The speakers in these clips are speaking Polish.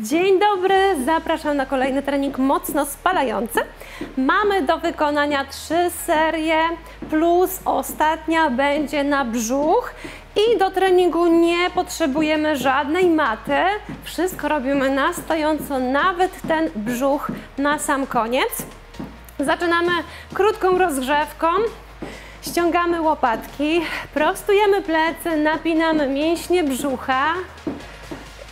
Dzień dobry, zapraszam na kolejny trening mocno spalający. Mamy do wykonania 3 serie, plus ostatnia będzie na brzuch. I do treningu nie potrzebujemy żadnej maty. Wszystko robimy na stojąco, nawet ten brzuch na sam koniec. Zaczynamy krótką rozgrzewką. Ściągamy łopatki, prostujemy plecy, napinamy mięśnie brzucha.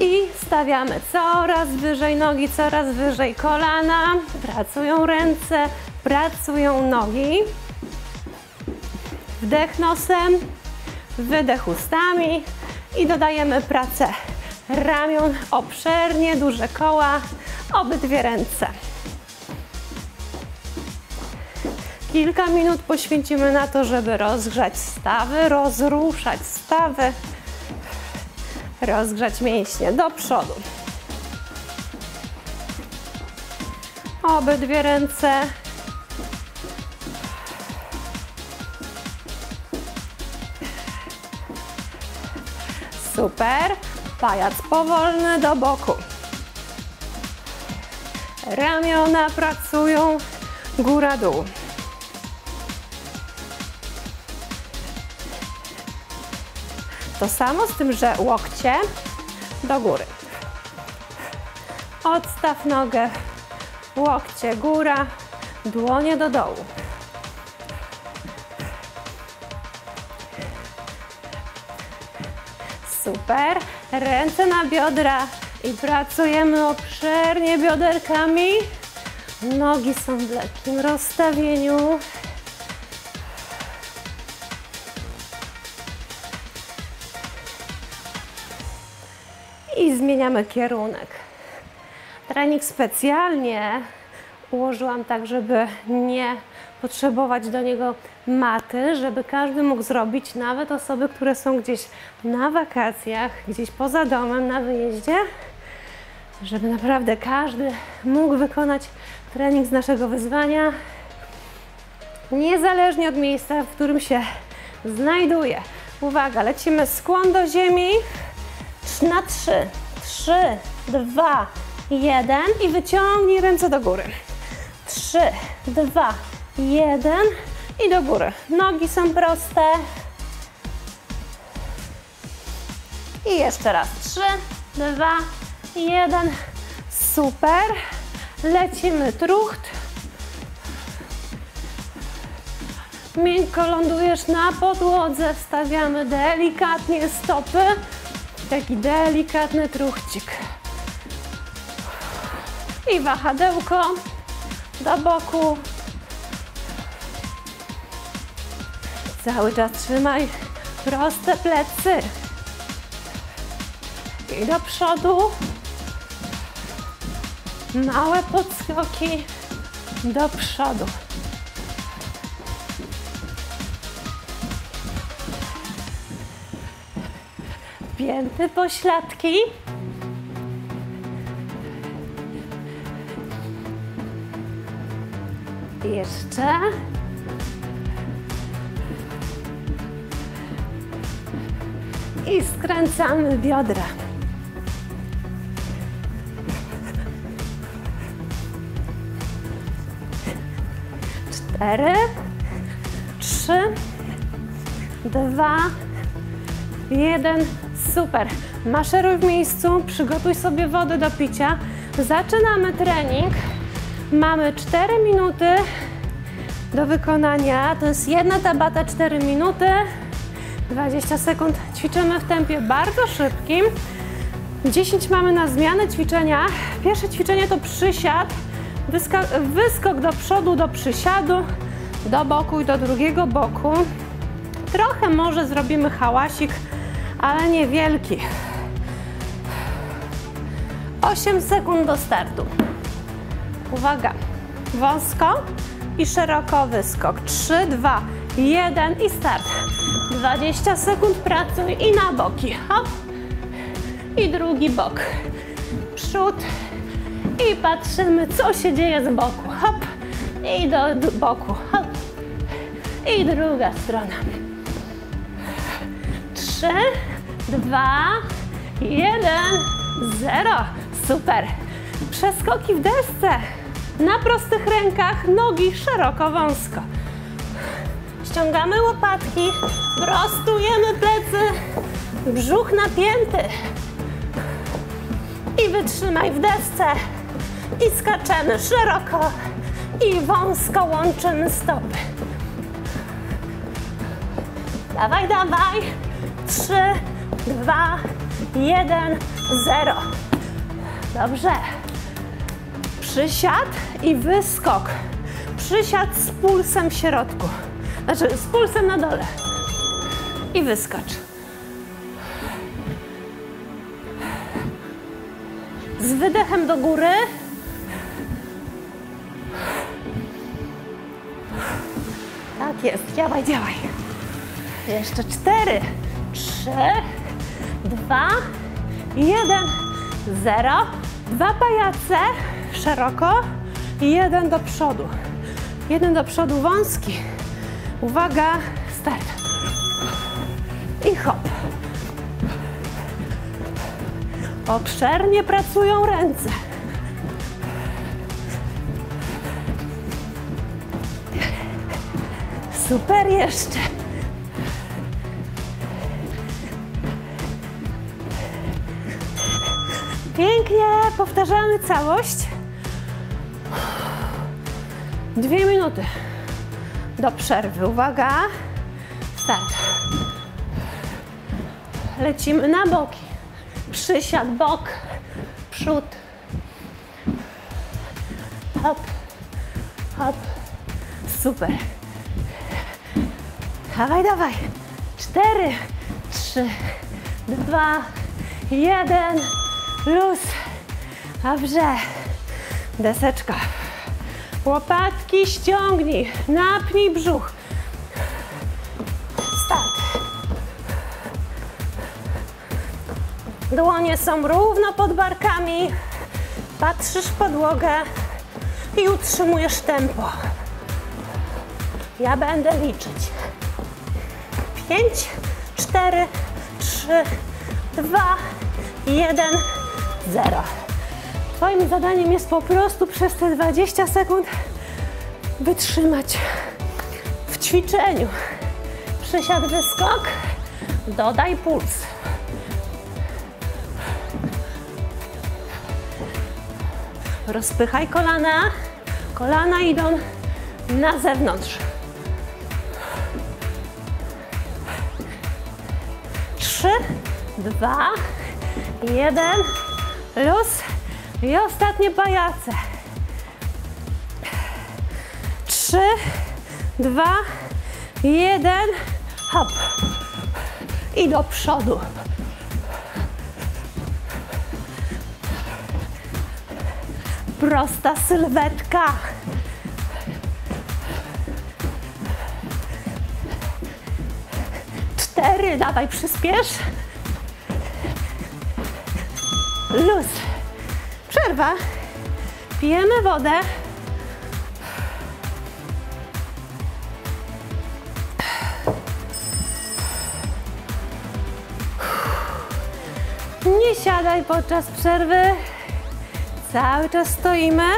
I stawiamy coraz wyżej nogi, coraz wyżej kolana. Pracują ręce, pracują nogi. Wdech nosem, wydech ustami i dodajemy pracę ramion obszernie, duże koła, obydwie ręce. Kilka minut poświęcimy na to, żeby rozgrzać stawy, rozruszać stawy. Rozgrzać mięśnie do przodu. Obydwie ręce. Super. Pajac powolny do boku. Ramiona pracują. Góra, dół. To samo, z tym, że łokcie do góry. Odstaw nogę, łokcie góra, dłonie do dołu. Super, ręce na biodra i pracujemy obszernie bioderkami. Nogi są w lekkim rozstawieniu. I zmieniamy kierunek. Trening specjalnie ułożyłam tak, żeby nie potrzebować do niego maty, żeby każdy mógł zrobić, nawet osoby, które są gdzieś na wakacjach, gdzieś poza domem, na wyjeździe, żeby naprawdę każdy mógł wykonać trening z naszego wyzwania, niezależnie od miejsca, w którym się znajduje. Uwaga, lecimy skłon do ziemi. Na 3, 2, 1 i wyciągnij ręce do góry. 3, 2, 1 i do góry. Nogi są proste. I jeszcze raz. 3, 2, 1. Super. Lecimy trucht. Miękko lądujesz na podłodze. Wstawiamy delikatnie stopy. Taki delikatny truchcik. I wahadełko do boku. Cały czas trzymaj proste plecy. I do przodu. Małe podskoki do przodu. Pięty, pośladki. Jeszcze. I skręcamy biodra. Cztery, 3, 2, 1. Super, maszeruj w miejscu, przygotuj sobie wodę do picia. Zaczynamy trening. Mamy 4 minuty do wykonania. To jest jedna tabata, 4 minuty. 20 sekund ćwiczymy w tempie bardzo szybkim. 10 mamy na zmianę ćwiczenia. Pierwsze ćwiczenie to przysiad. Wyskok do przodu, do przysiadu, do boku i do drugiego boku. Trochę może zrobimy hałasik, ale niewielki. 8 sekund do startu. Uwaga, wąsko i szeroko wyskok. 3, 2, 1 i start. 20 sekund pracuj i na boki. Hop. I drugi bok. Przód. I patrzymy, co się dzieje z boku. Hop. I do boku. Hop. I druga strona. 3, 2, 1, 0. Super. Przeskoki w desce. Na prostych rękach, nogi szeroko, wąsko. Ściągamy łopatki, prostujemy plecy, brzuch napięty. I wytrzymaj w desce. I skaczemy szeroko i wąsko, łączymy stopy. Dawaj, dawaj. 3, 2, 1, 0. Dobrze. Przysiad i wyskok. Przysiad z pulsem w środku. Znaczy z pulsem na dole. I wyskocz. Z wydechem do góry. Tak jest. Działaj, działaj. Jeszcze 4, 3, 2, 1, 0. 2 pajace, szeroko. 1 do przodu. 1 do przodu, wąski. Uwaga, start. I hop. Obszernie pracują ręce. Super, jeszcze. Pięknie, powtarzamy całość. 2 minuty. Do przerwy, uwaga. Start. Lecimy na boki. Przysiad, bok, przód. Hop, hop. Super. Dawaj, dawaj. 4, 3, 2, 1. Luz. Dobrze. Deseczka. Łopatki ściągnij. Napnij brzuch. Start. Dłonie są równo pod barkami. Patrzysz w podłogę i utrzymujesz tempo. Ja będę liczyć. 5, 4, 3, 2, 1, 0. Twoim zadaniem jest po prostu przez te 20 sekund wytrzymać w ćwiczeniu. Przysiad, wyskok, dodaj puls. Rozpychaj kolana, kolana idą na zewnątrz. 3, 2, 1, luz i ostatnie pajace. 3, 2, 1, hop. I do przodu. Prosta sylwetka. Dawaj, przyspiesz. Luz. Przerwa. Pijemy wodę. Nie siadaj podczas przerwy. Cały czas stoimy.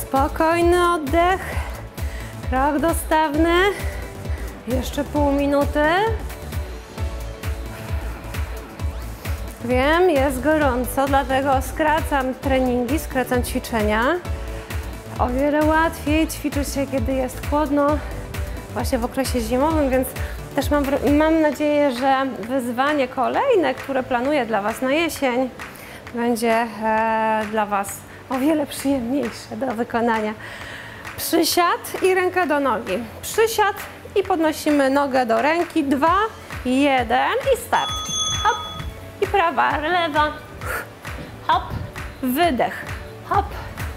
Spokojny oddech. Krok dostawny. Jeszcze pół minuty. Wiem, jest gorąco, dlatego skracam treningi, skracam ćwiczenia. O wiele łatwiej ćwiczyć się, kiedy jest chłodno, właśnie w okresie zimowym, więc też mam nadzieję, że wyzwanie kolejne, które planuję dla Was na jesień, będzie dla Was o wiele przyjemniejsze do wykonania. Przysiad i ręka do nogi. Przysiad i podnosimy nogę do ręki. 2, 1 i start. Hop. I prawa, lewa. Hop. Wydech. Hop.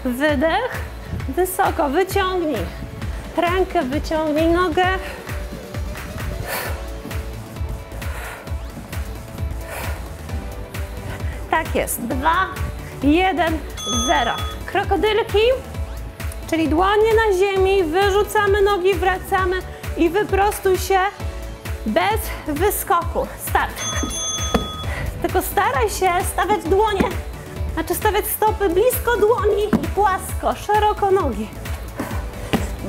Wydech. Wysoko. Wyciągnij rękę, wyciągnij nogę. Tak jest. 2, 1, 0. Krokodylki. Czyli dłonie na ziemi, wyrzucamy nogi, wracamy i wyprostuj się bez wyskoku. Start. tylko staraj się stawiać dłonie, znaczy stawiać stopy blisko dłoni i płasko, szeroko nogi.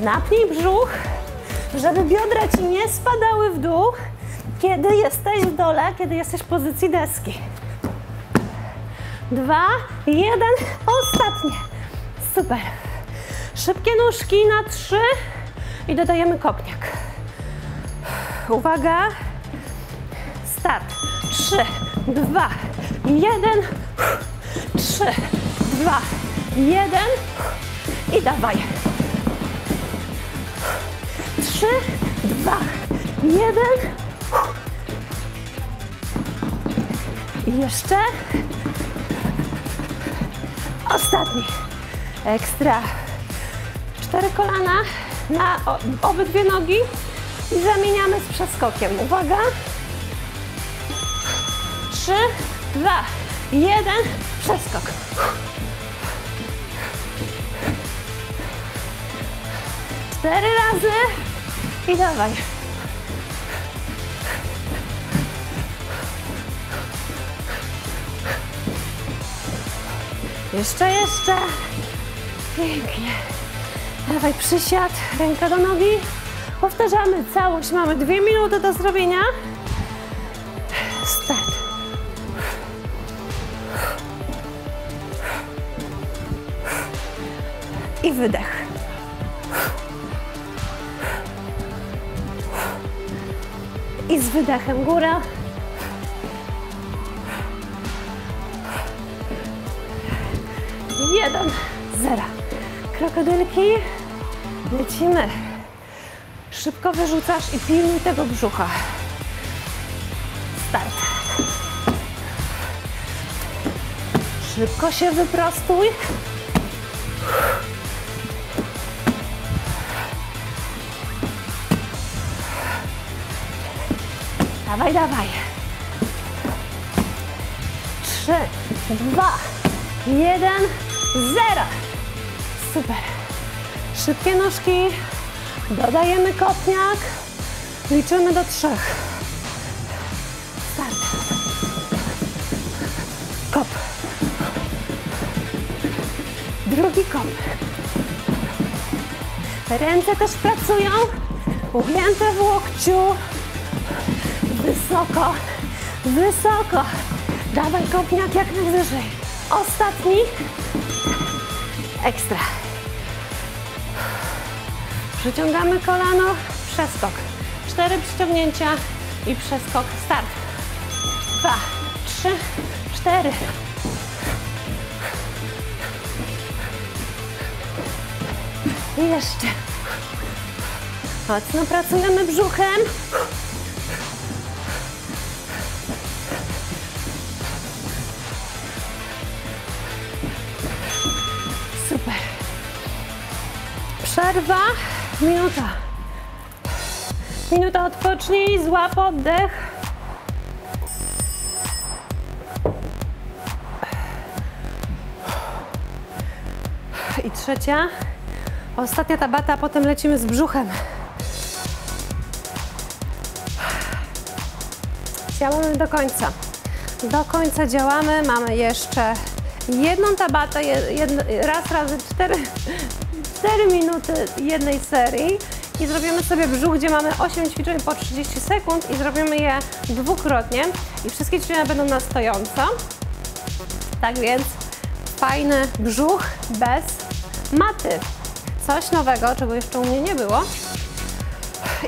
Napnij brzuch, żeby biodra ci nie spadały w dół, kiedy jesteś w dole, kiedy jesteś w pozycji deski. 2, 1, ostatnie. Super. Szybkie nóżki na 3 i dodajemy kopniak. Uwaga. Start. 3, 2, 1. 3, 2, 1. I dawaj. 3, 2, 1. I jeszcze. Ostatni. Ekstra. 4 kolana na obydwie nogi i zamieniamy z przeskokiem. Uwaga. 3, 2, 1. Przeskok. Cztery razy i dawaj. 1, jeszcze. Pięknie. Dawaj przysiad, ręka do nogi. Powtarzamy całość. Mamy 2 minuty do zrobienia. Start. I wydech. I z wydechem góra. Jeden, 0. Krokodylki. Lecimy. Szybko wyrzucasz i pilnuj tego brzucha. Start. Szybko się wyprostuj. Dawaj, dawaj. 3, 2, 1. 0. Super. Szybkie nóżki. Dodajemy kopniak. Liczymy do 3. Start. Kop. Drugi kop. Ręce też pracują. Ugięte w łokciu. Wysoko. Wysoko. Dawaj kopniak jak najwyżej. Ostatni. Ekstra. Przyciągamy kolano, przeskok. 4 przyciągnięcia i przeskok. Start. 2, 3, 4. I jeszcze. Mocno pracujemy brzuchem. Przerwa, minuta. Minuta, odpocznij, złap oddech. I trzecia, ostatnia tabata, potem lecimy z brzuchem. Działamy do końca. Do końca działamy, mamy jeszcze jedną tabatę, raz razy 4 minuty jednej serii i zrobimy sobie brzuch, gdzie mamy 8 ćwiczeń po 30 sekund i zrobimy je dwukrotnie i wszystkie ćwiczenia będą na stojąco. Tak więc fajny brzuch bez maty. Coś nowego, czego jeszcze u mnie nie było.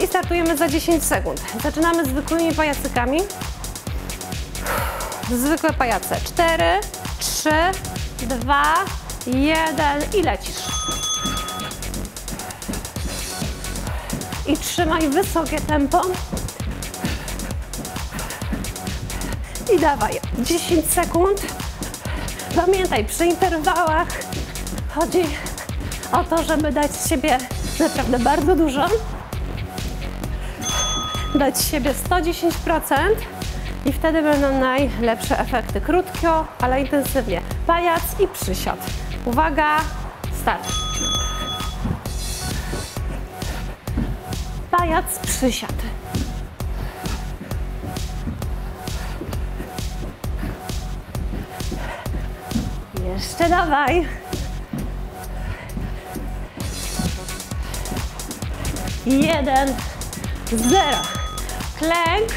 I startujemy za 10 sekund. Zaczynamy zwykłymi pajacykami. Zwykłe pajace. 4, 3, 2, 1 i lecisz. I trzymaj wysokie tempo. I dawaj, 10 sekund. Pamiętaj, przy interwałach chodzi o to, żeby dać z siebie naprawdę bardzo dużo. Dać z siebie 110% i wtedy będą najlepsze efekty. Krótko, ale intensywnie. Pajac i przysiad. Uwaga, start. Pajac, przysiad. Jeszcze, dawaj. Jeden, zero. Klęk.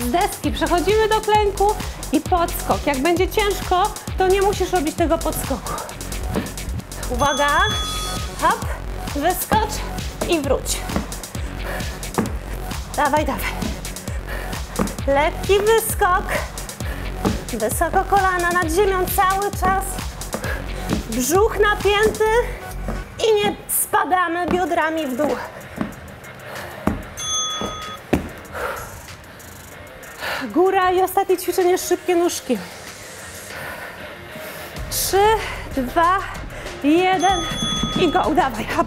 Z deski przechodzimy do klęku i podskok. Jak będzie ciężko, to nie musisz robić tego podskoku. Uwaga. Hop. Wyskocz i wróć. Dawaj, dawaj. Lekki wyskok. Wysoko kolana nad ziemią cały czas. Brzuch napięty i nie spadamy biodrami w dół. Góra i ostatnie ćwiczenie, szybkie nóżki. 3, 2, 1 i go. Dawaj, hop.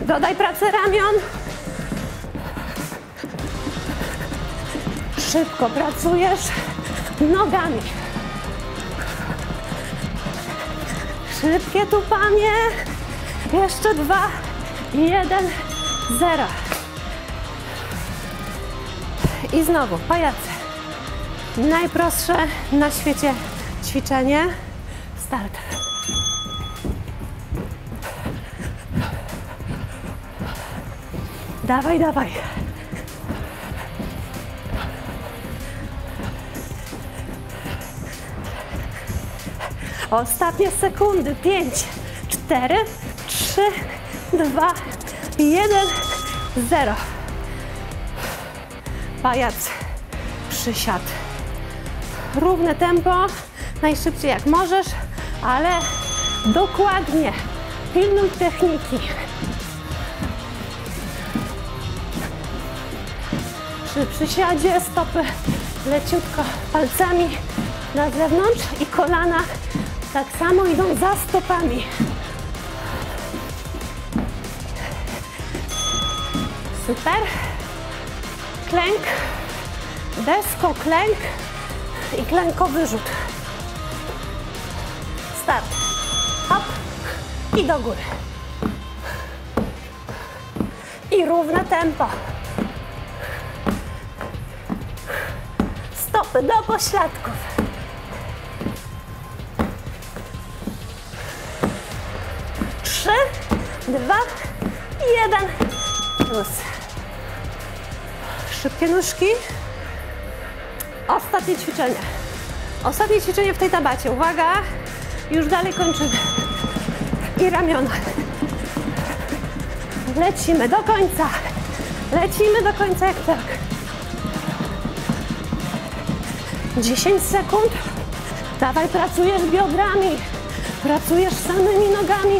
Dodaj pracę ramion. Szybko pracujesz nogami. Szybkie tupanie. Jeszcze 2, 1, 0. I znowu pajace. Najprostsze na świecie ćwiczenie. Start. Dawaj, dawaj. Ostatnie sekundy. 5, 4, 3, 2, 1, 0. Pajac. Przysiad. Równe tempo. Najszybciej jak możesz, ale dokładnie. Pilnuj techniki. 3 przysiadzie, stopy leciutko palcami na zewnątrz i kolana tak samo idą za stopami. Super. Klęk, desko, klęk i klękowy rzut. Start. Hop i do góry. I równe tempo. Stopy do pośladków. Trzy, 2, 1. Plus. Szybkie nóżki. Ostatnie ćwiczenie. Ostatnie ćwiczenie w tej tabacie. Uwaga. Już dalej kończymy. I ramiona. Lecimy do końca. Lecimy do końca jak tak. 10 sekund. Dawaj, pracujesz biodrami. Pracujesz samymi nogami,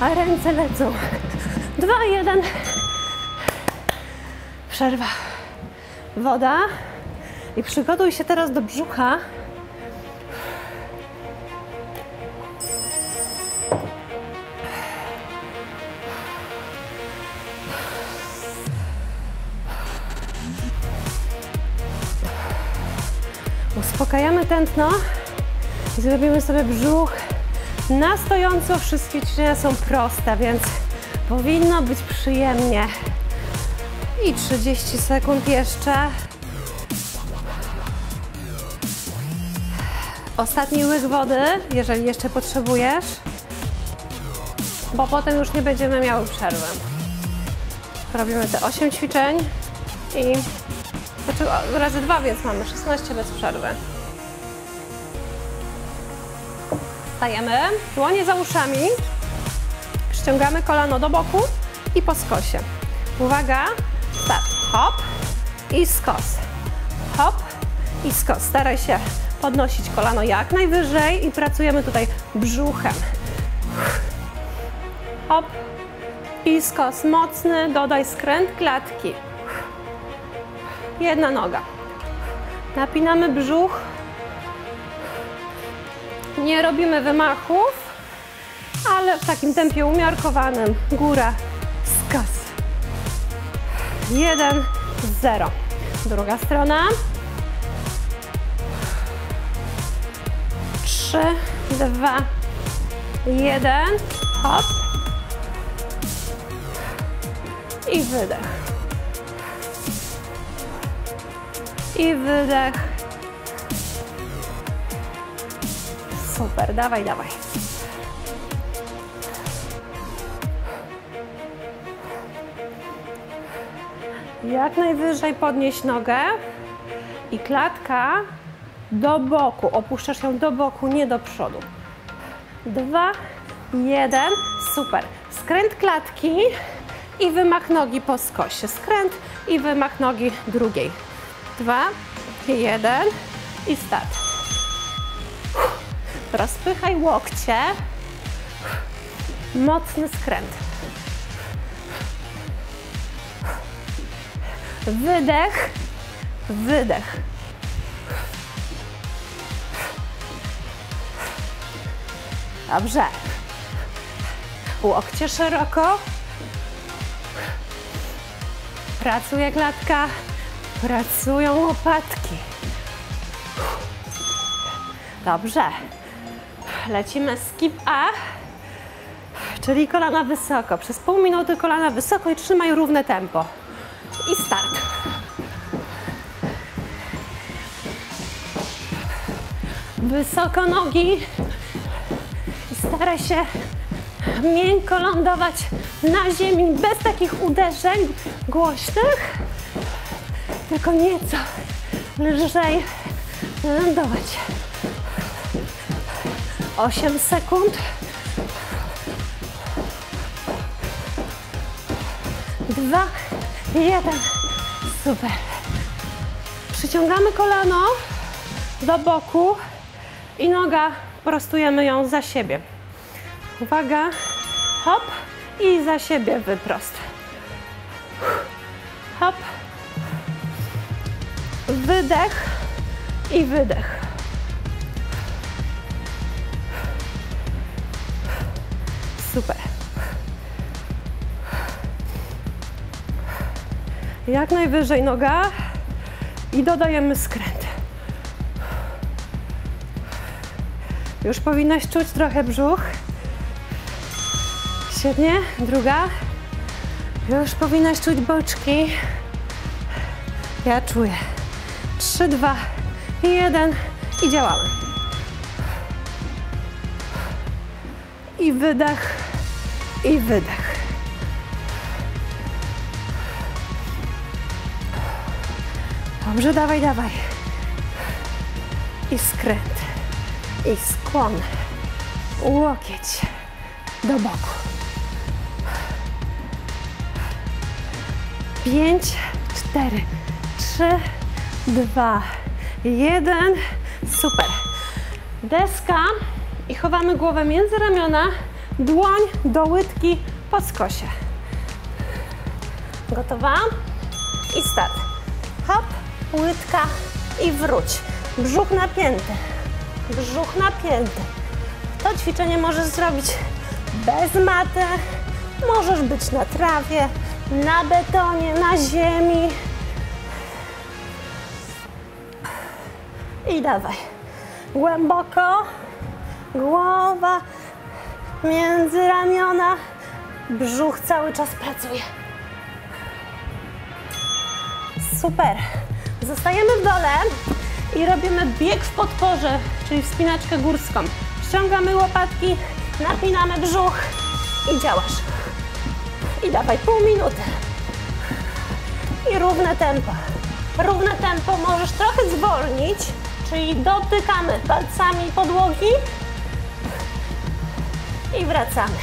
a ręce lecą. 2, 1. Przerwa. Woda. I przygotuj się teraz do brzucha. Uspokajamy tętno i zrobimy sobie brzuch na stojąco. Wszystkie ćwiczenia są proste, więc powinno być przyjemnie. I 30 sekund jeszcze. Ostatni łyk wody, jeżeli jeszcze potrzebujesz, bo potem już nie będziemy miały przerwy. Robimy te 8 ćwiczeń i razy 2, więc mamy 16 bez przerwy. Stajemy, dłonie za uszami, ściągamy kolano do boku i po skosie. Uwaga, start, hop i skos, hop i skos. Staraj się podnosić kolano jak najwyżej i pracujemy tutaj brzuchem. Hop i skos mocny, dodaj skręt klatki. Jedna noga. Napinamy brzuch. Nie robimy wymachów, ale w takim tempie umiarkowanym. Góra, skos. 1, 0. Druga strona. 3, 2, 1. Hop. I wydech. I wydech. Super, dawaj, dawaj. Jak najwyżej podnieś nogę i klatka do boku. Opuszczasz ją do boku, nie do przodu. 2, 1, super. Skręt klatki i wymach nogi po skosie. Skręt i wymach nogi drugiej. 2, 1 i start. Teraz spychaj łokcie. Mocny skręt. Wydech, wydech. Dobrze. Łokcie szeroko. Pracuje klatka, pracują łopatki. Dobrze. Lecimy skip A, czyli kolana wysoko. Przez pół minuty kolana wysoko i trzymaj równe tempo. I start. Wysoko nogi. I staraj się miękko lądować na ziemi, bez takich uderzeń głośnych, tylko nieco lżej lądować. 8 sekund. 2, 1. Super. Przyciągamy kolano do boku i noga, prostujemy ją za siebie. Uwaga, hop i za siebie wyprost. Hop, wydech i wydech. Super. Jak najwyżej noga i dodajemy skręt. Już powinnaś czuć trochę brzuch. Świetnie, druga. Już powinnaś czuć boczki. Ja czuję. 3, 2, 1 i działamy. I wydech, i wydech. Dobrze, dawaj, dawaj. I skręt, i skłon. Łokieć do boku. 5, 4, 3, 2, 1. Super. Deska i chowamy głowę między ramiona, dłoń do łydki po skosie. Gotowa? I start. Hop, łydka i wróć. Brzuch napięty. Brzuch napięty. To ćwiczenie możesz zrobić bez maty. Możesz być na trawie, na betonie, na ziemi. I dawaj. Głęboko. Głowa między ramiona. Brzuch cały czas pracuje. Super. Zostajemy w dole i robimy bieg w podporze, czyli wspinaczkę górską. Ściągamy łopatki, napinamy brzuch i działasz. I dawaj, pół minuty. I równe tempo. Równe tempo możesz trochę zwolnić, czyli dotykamy palcami podłogi i wracamy.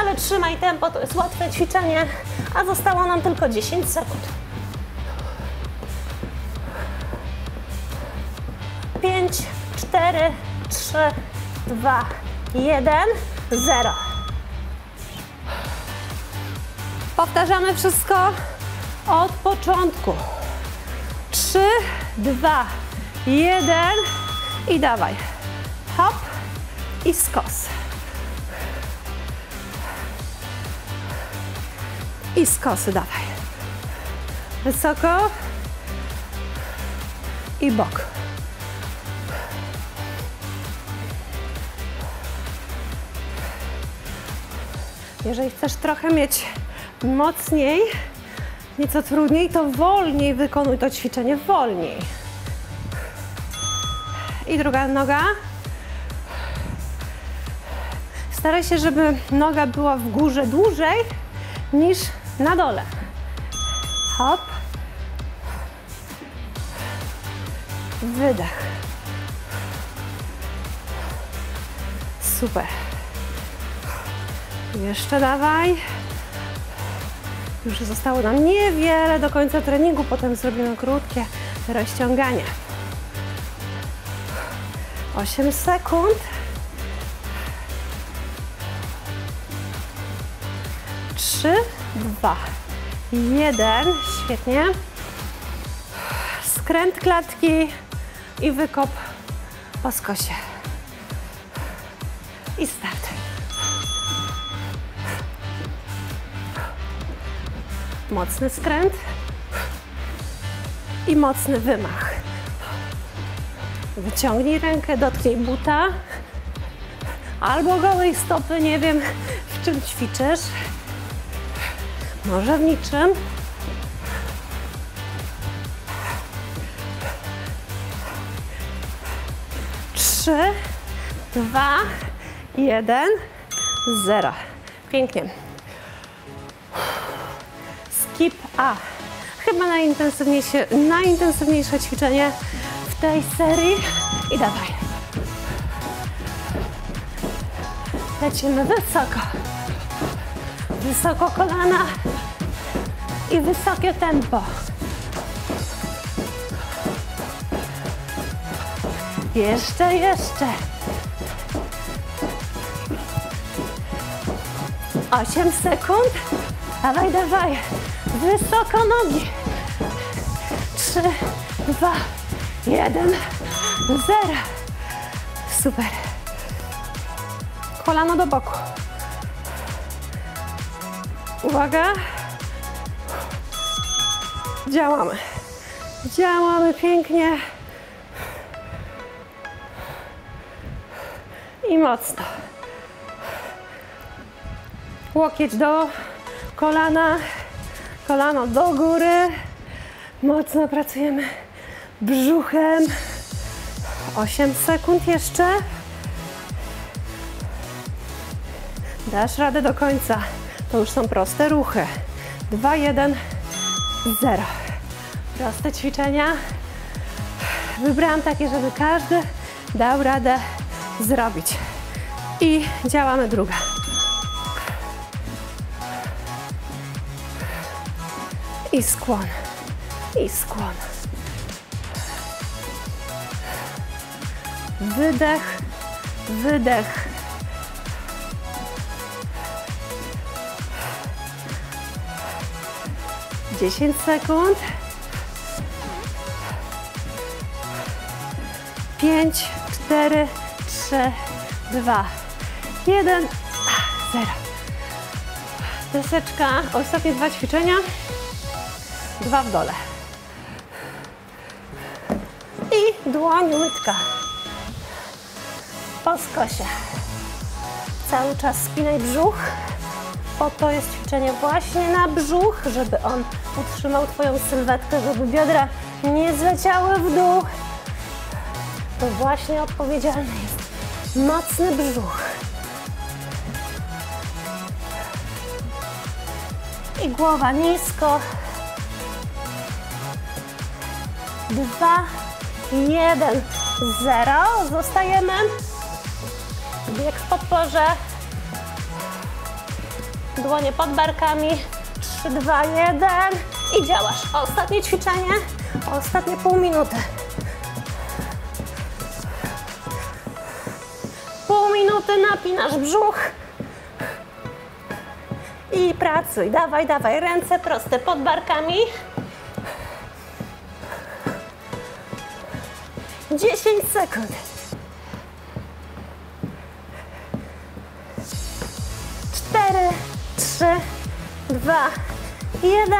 Ale trzymaj tempo, to jest łatwe ćwiczenie, a zostało nam tylko 10 sekund. 5, 4, 3, 2, 1, 0. Powtarzamy wszystko od początku. 3, 2, 1 i dawaj. Hop i skos. I skosy dawaj. Wysoko i bok. Jeżeli chcesz trochę mieć mocniej, nieco trudniej, to wolniej wykonuj to ćwiczenie, wolniej. I druga noga Staraj się, żeby noga była w górze dłużej niż na dole. Hop. Wydech. Super. Jeszcze dawaj. Już zostało nam niewiele do końca treningu, potem zrobimy krótkie rozciąganie. 8 sekund. 3, 2, 1. Świetnie. Skręt klatki i wykop po skosie. I start. Mocny skręt i mocny wymach. Wyciągnij rękę, dotknij buta albo gołej stopy, nie wiem w czym ćwiczysz. Może w niczym. Trzy, dwa, jeden, zero. Pięknie. Skip A. Chyba najintensywniejsze ćwiczenie w tej serii. I dawaj. Lecimy wysoko. Wysoko kolana i wysokie tempo. Jeszcze. 8 sekund. Dawaj. Wysoko nogi. 3, 2, 1, 0. Super. Kolano do boku. Uwaga. Działamy. Działamy pięknie. I mocno. Łokieć do kolana. Kolano do góry. Mocno pracujemy brzuchem. 8 sekund jeszcze. Dasz radę do końca. To już są proste ruchy. 2, 1, 0. Proste ćwiczenia. Wybrałam takie, żeby każdy dał radę zrobić. I działamy druga. I skłon. I skłon. Wydech. Dziesięć sekund. 5, 4, 3, 2, 1, 0. Deseczka. Ostatnie dwa ćwiczenia. Dwa w dole. I dłoń łydka. Po skosie. Cały czas spinaj brzuch. Po to jest ćwiczenie właśnie na brzuch, żeby on utrzymał Twoją sylwetkę, żeby biodra nie zleciały w dół. To właśnie odpowiedzialny jest mocny brzuch. I głowa nisko. 2, 1, 0. Zostajemy. Bieg w podporze. Dłonie pod barkami. 3, 2, 1. I działasz. Ostatnie ćwiczenie. Ostatnie pół minuty. Pół minuty napinasz brzuch. I pracuj. Dawaj. Ręce proste pod barkami. 10 sekund. 4, 3, 2, 1,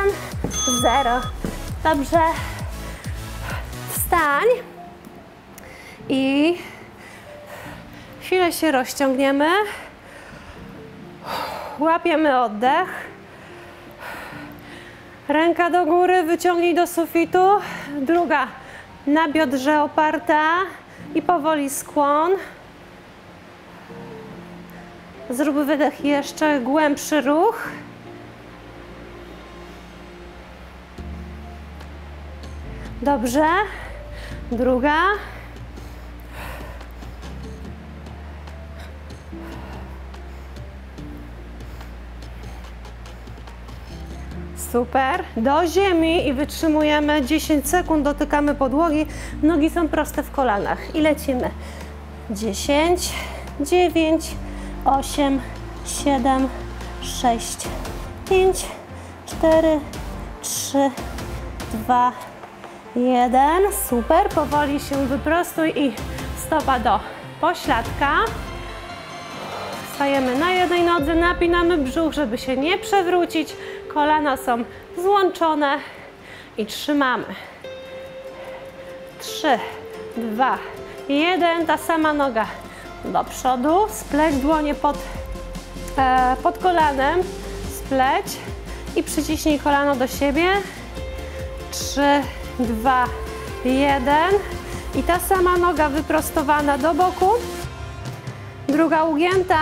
0. Dobrze. Wstań. I chwilę się rozciągniemy. Łapiemy oddech. Ręka do góry, wyciągnij do sufitu. Druga. Na biodrze oparta i powoli skłon. Zróbmy wydech, jeszcze głębszy ruch. Dobrze. Druga. Super. Do ziemi i wytrzymujemy 10 sekund, dotykamy podłogi. Nogi są proste w kolanach i lecimy. 10, 9, 8, 7, 6, 5, 4, 3, 2, 1. Super. Powoli się wyprostuj i stopa do pośladka. Stajemy na jednej nodze, napinamy brzuch, żeby się nie przewrócić. Kolana są złączone i trzymamy. 3, 2, 1. Ta sama noga do przodu. Spleć dłonie pod kolanem. Spleć i przyciśnij kolano do siebie. 3, 2, 1. I ta sama noga wyprostowana do boku. Druga ugięta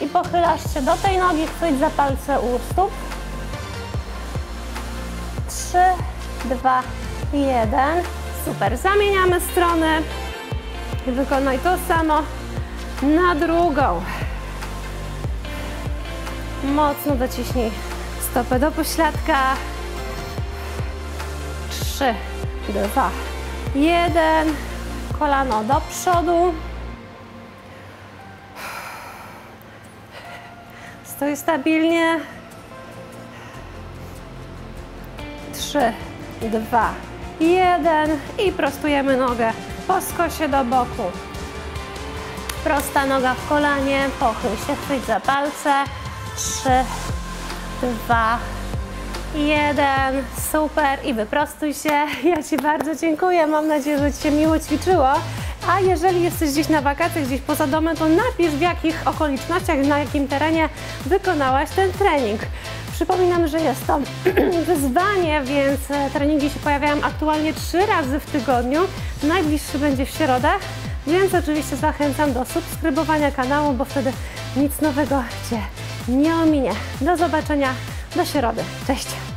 i pochylasz się do tej nogi. Chwyć za palce u stóp. 3, 2, 1. Super, zamieniamy strony. Wykonaj to samo na drugą. Mocno dociśnij stopę do pośladka. 3, 2, 1. Kolano do przodu. Stoi stabilnie. 3, 2, 1 i prostujemy nogę po skosie do boku. Prosta noga w kolanie, pochyl się, chwyć za palce. 3, 2, 1. Super i wyprostuj się. Ja Ci bardzo dziękuję, mam nadzieję, że Ci się miło ćwiczyło. A jeżeli jesteś gdzieś na wakacjach, gdzieś poza domem, to napisz, w jakich okolicznościach, na jakim terenie wykonałaś ten trening. Przypominam, że jest to wyzwanie, więc treningi się pojawiają aktualnie 3 razy w tygodniu. Najbliższy będzie w środę, więc oczywiście zachęcam do subskrybowania kanału, bo wtedy nic nowego Cię nie ominie. Do zobaczenia, do środy. Cześć!